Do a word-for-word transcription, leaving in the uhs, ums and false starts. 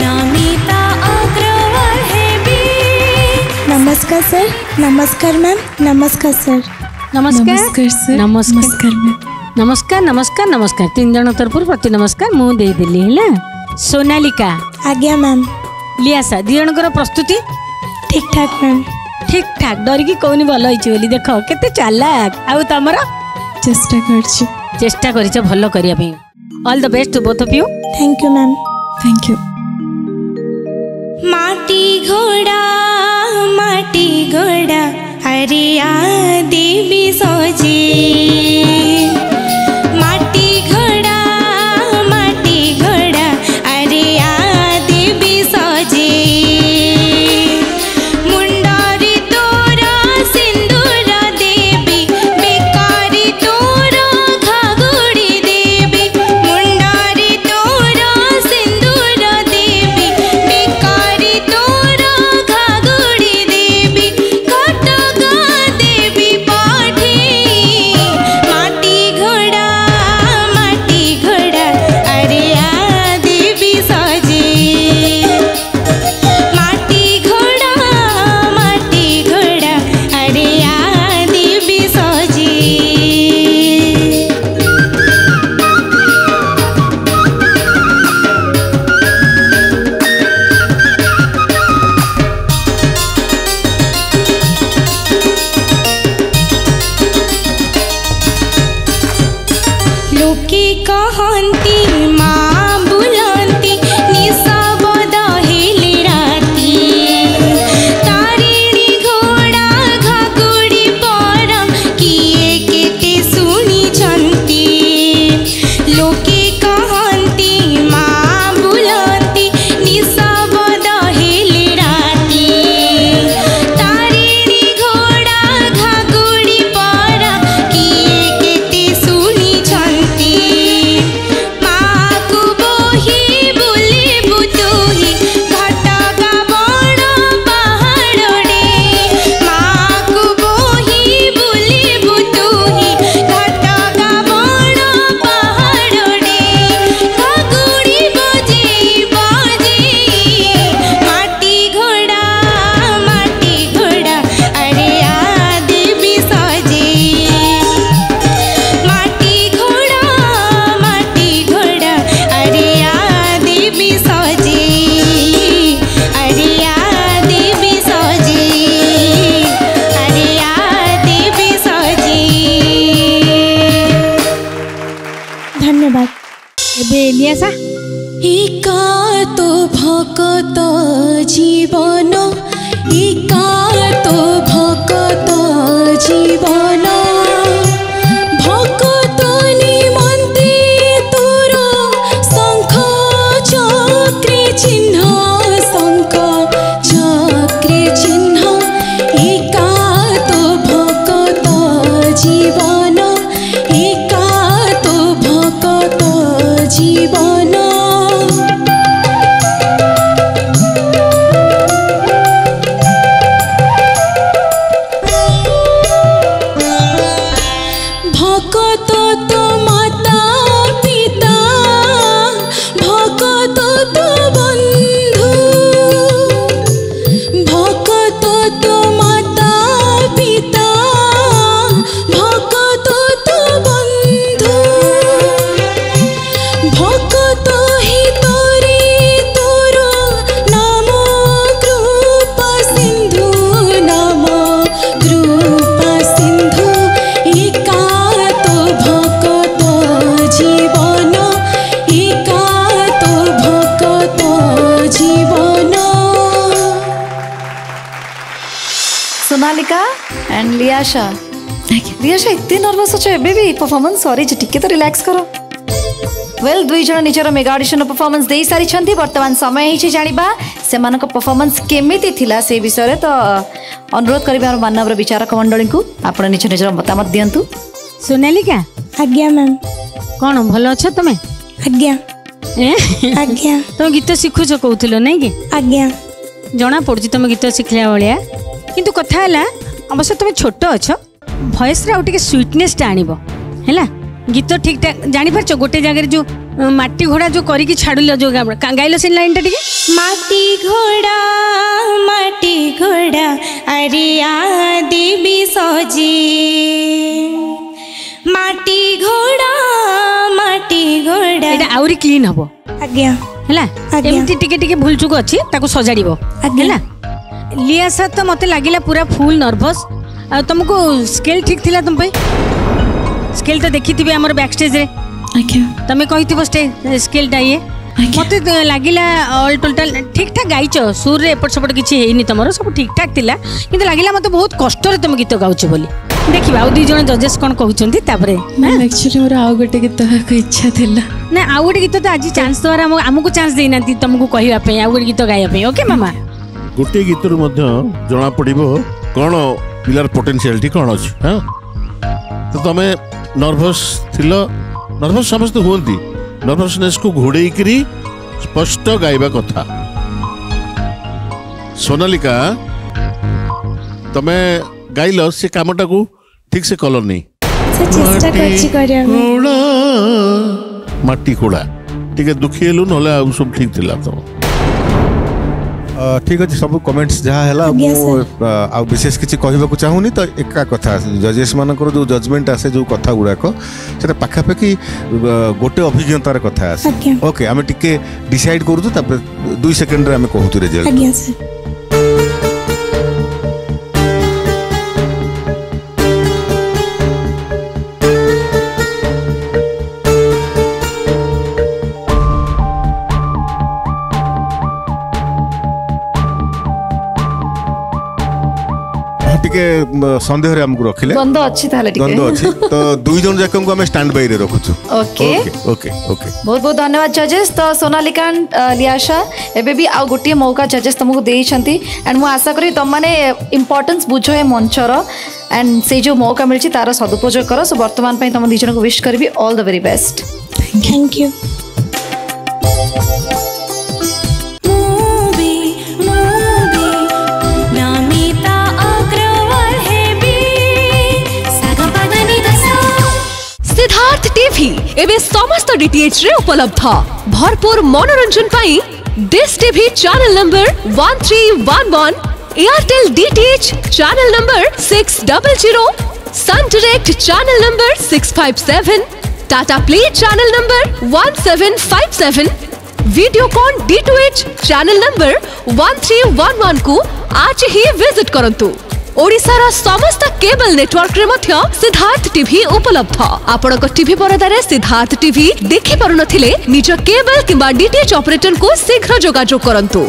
नमिता अग्रवाल है बी। नमस्कार सर। नमस्कार मैम। नमस्कार सर। नमस्कार सर। नमस्कार मैम। नमस्कार नमस्कार नमस्कार तीन जन तरफ प्रति नमस्कार मुझे देदेली है। सोनालिका आज्ञा मैम। लियासा दी जन प्रस्तुति ठीक ठाक मैम। ठीक ठाक डरिकी कहनी भल हो देख के चालाक आउ तुम चेष्टा कर चेष्टा कर भल करने। All the best to both of you. Thank you ma'am. Thank you. माटी घोड़ा माटी घोड़ा अरे आ देवी सोजी। माटी घोड़ा माटी घोड़ा अरे आ देवी सोजी। मुंडारी तोरा सिंदूर देवी बेकारी तोरा घाघुड़ी देवी। मुंडारी तोरा सिंदूर देवी बेकारी तोरा घाघुड़ी देवी। घटका देवी पाठी। माटी घोड़ा माटी घोड़ा अरे आ देवी सजी। माटी घोड़ा माटी घोड़ा अरे आ देवी सजी। लोके कहती माँ बुलंती निशब्द हेली राती। तारिणी घोड़ा घाघुड़ी पर किए केते सुनी छंती। लोके कहती माँ बुलंती निशब्द हेली राती। तारिणी घोड़ा घाघुड़ी पर किए केते सुनी छंती। माँ को बोही बुलेबु तुही घटका बण पहाड़े। माँ को बोही बुलेबु तुही घटका बण पहाड़े। घाघुड़ी बजे बजे। माटी घोड़ा माटी घोड़ा अरे आ देवी सजे। माटी घोड़ा माटी घोड़ा अरे आ देवी सजे। अरे आ देवी सजे। अरे आ देवी सजे। धन्यवाद। एबे लियासा एका तो भक्त जीवन एका तो भक्त जीवन। भक्त निमन्ते तोर शङ्ख चक्रे चिह्न। शङ्ख चक्रे चिह्न एका तो भक्त जीवन एका तो भक्त जीवन। भक्त तो माता पिता भक्त तो बंधु। भक्त तो माता पिता भक्त तो बंधु। भक्त ही तोरे तोरो नाम कृपा सिंधु। नाम कृपा सिंधु एका तो भक्त जीवन एका तो भक्त जीवन। सोनालिका एंड लियासा। लियासा इतने नर्वस अच्छे बेबी परफॉर्मेंस सॉरी जे टिके तो रिलैक्स करो। वेल दुई जण निजर मेगा ऑडिशन परफॉर्मेंस देई सारी छंती। वर्तमान समय हिची जानिबा सेमानक परफॉर्मेंस केमिति थिला से विषय रे। तो अनुरोध करिबे हमर मानवर विचारक मंडली को आपण निज निजर मतामत दियंतु। सोनालिका आज्ञा मैम। कौन भल अछ तमे? आज्ञा ए? आज्ञा तुम गीत शिखुच कहूल नहीं कि आज्ञा जना पड़ी तुम गीत शिखला भाया किंतु कथा है अवश्य तुम छोट अछ भयस रे आउ टिके स्वीटनेस टा आनिबो। हैला गीत ठीक ठाक जानी पारछो गोटे जगह रे जो माटी घोड़ा जो करी छाड़ल जो गाइल से लाइन टा माटी घोड़ा माटी घोड़ा अरे आदि भी सजी माटी घोड़ा माटी घोड़ा एटा आउरी क्लीन हबो आज्ञा हला एमती टिके टिके भूल चुक अछि ताको सजाड़ीबो हला लियासा तो मते लागिला पूरा फुल नर्वस आ तुमको स्केल ठीक थिला तुम पे स्केल तो देखि थिबे हमर बैक स्टेज रे आज्ञा तमे कहि थिबो स्टेज स्केल टा ये मते लागिला ऑल टोटल ठीक ठाक गाइचो सुर रे एपट सपट किछि हेइनी तमरो सब ठीक ठाक थिला किंतु लागिला मते बहुत कष्ट रे तुम गीत गाउछु बोली देखिबा आ दुई जण जजेस कोन कहउछन्ती तापरे मैम एक्चुअली मोर आ गोटे गीत गाक इच्छा थिला ना आ गोटे गीत तो आज चांस द्वारा हमकु चांस देइनांती तुमको कहिबा पे आ गोटे गीत गाया पे ओके मामा गोटे गीत रु मध्य जना पड़िबो कोन पिलर पोटेंशियलटी कोन अछि हां तो तमे नर्वस थिलो नर्वस समस्त होंती नर्वसनेस को घोड़े करी स्पष्ट गाइबा कथा सोनालिका तमे गाइलो से कामटा को ठीक से कलर नहीं चेष्टा करछि करिया माटी कोड़ा ठीक है दुखियेलु नले आ सब ठीक थिला त ठीक अच्छे सब कमेंट्स जहाँ है मु विशेष किसी कहवाक चाहूनी तो एका कथा जजेस मान जो जजमेंट आसे जो कथा गुड़ाक से पाखापाखि गोटे अभिज्ञतार कथा आसे ओके आम टे डिसाइड करूँ दुई सेकेंड आम कहतु रिजल्ट संदेह रे हमकु रखिले गंध अछि ताले ठीक गंध अछि तो दुई जन जाकम को हम स्टैंड बाय रे रखुछु ओके ओके ओके बहुत बहुत धन्यवाद जजेस तो सोनालिका लियासा एबे भी आ गोटी मौका जजेस तुमको देई छंती एंड मु आशा करी तुम माने इंपोर्टेंस बुझो हे मंचर एंड से जो मौका मिलछि तारो सदुपयोग करो सो वर्तमान पई तुम दुई जन को विश करबी all the very best thank you Siddharth TV एवं समस्त डीटीएच रे उपलब्ध भरपूर मनोरंजन पाई Dish TV channel number one three one one, Airtel DTH channel number six double zero, Sun Direct channel number six five seven, Tata play channel number one seven five seven, Videocon DTH channel number one three one one को आज ही visit करंतु। ओडिशा रा समस्त cable network रे मध्य Siddharth TV उपलब्ध आपण को TV परदा रे सिद्धार्थ टीवी देखि पारु नथिले निज केबल किबा डीटीएच ऑपरेटर को शीघ्र जोगाजोग करंतु।